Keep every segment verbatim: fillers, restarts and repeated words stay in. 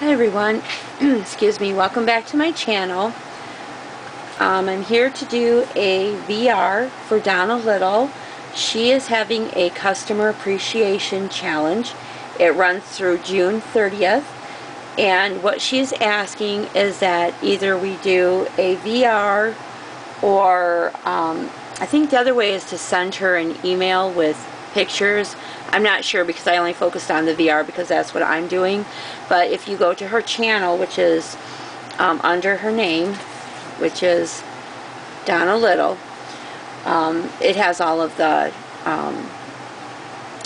Hi everyone, excuse me, welcome back to my channel. Um, I'm here to do a V R for Donna Little. She is having a customer appreciation challenge. It runs through June thirtieth, and what she's asking is that either we do a V R or um, I think the other way is to send her an email with pictures. I'm not sure because I only focused on the V R because that's what I'm doing. But if you go to her channel, which is um, under her name, which is Donna Little, um, it has all of the um,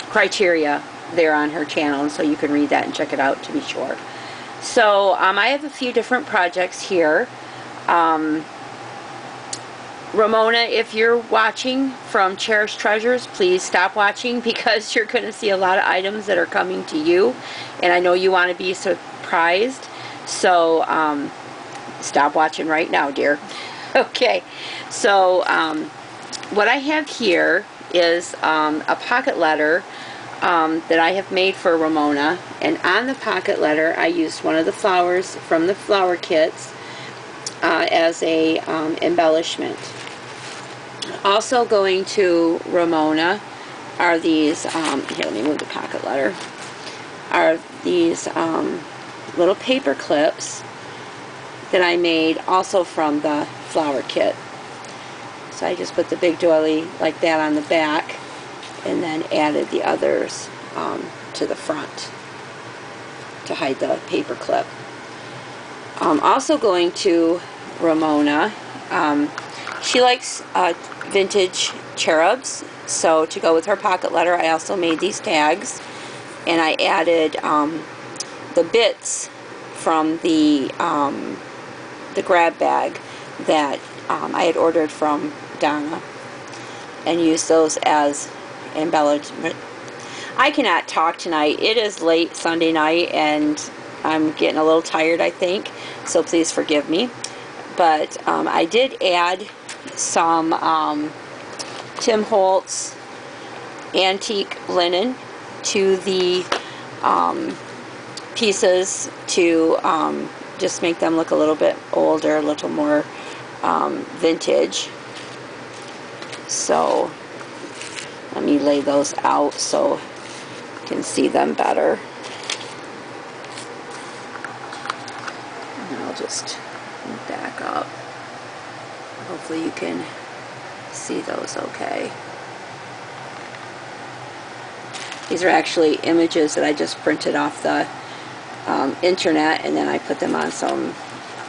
criteria there on her channel, and so you can read that and check it out to be sure. So um, I have a few different projects here. Um, Ramona, if you're watching from Cherished Treasures, please stop watching because you're going to see a lot of items that are coming to you, and I know you want to be surprised, so um, stop watching right now, dear. Okay, so um, what I have here is um, a pocket letter um, that I have made for Ramona, and on the pocket letter I used one of the flowers from the flower kits Uh, as a um, embellishment. Also going to Ramona are these, um, here, let me move the pocket letter, are these um, little paper clips that I made also from the flower kit. So I just put the big doily like that on the back and then added the others um, to the front to hide the paper clip. Um, also going to Ramona, um, she likes uh, vintage cherubs, so to go with her pocket letter I also made these tags, and I added um, the bits from the um, the grab bag that um, I had ordered from Donna and used those as embellishment. I cannot talk tonight. It is late Sunday night and I'm getting a little tired, I think, so please forgive me. But um, I did add some um, Tim Holtz antique linen to the um, pieces to um, just make them look a little bit older, a little more um, vintage. So let me lay those out so you can see them better. I'll just back up. Hopefully you can see those okay. These are actually images that I just printed off the um, internet, and then I put them on some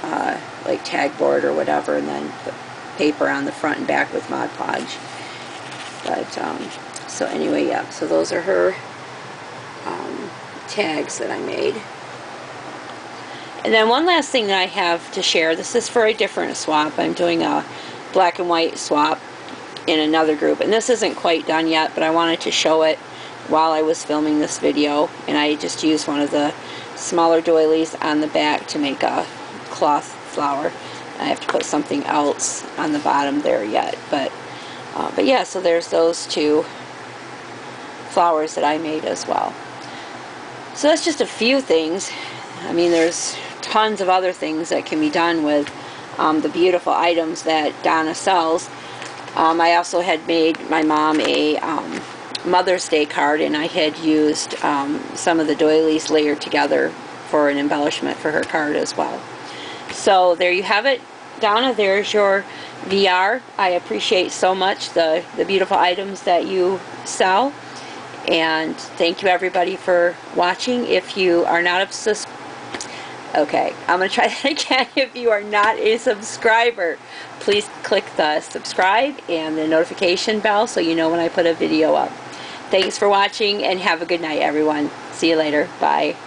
uh, like tag board or whatever, and then put paper on the front and back with Mod Podge. But um, so anyway, yeah, so those are her um, tags that I made. And then one last thing that I have to share, this is for a different swap. I'm doing a black and white swap in another group. And this isn't quite done yet, but I wanted to show it while I was filming this video. And I just used one of the smaller doilies on the back to make a cloth flower. I have to put something else on the bottom there yet. But, uh, but yeah, so there's those two flowers that I made as well. So that's just a few things. I mean, there's tons of other things that can be done with um, the beautiful items that Donna sells. Um, I also had made my mom a um, Mother's Day card, and I had used um, some of the doilies layered together for an embellishment for her card as well. So there you have it, Donna. There's your V R. I appreciate so much the, the beautiful items that you sell. And thank you everybody for watching. If you are not a subscriber, okay, I'm going to try that again. If you are not a subscriber, please click the subscribe and the notification bell so you know when I put a video up. Thanks for watching and have a good night, everyone. See you later. Bye.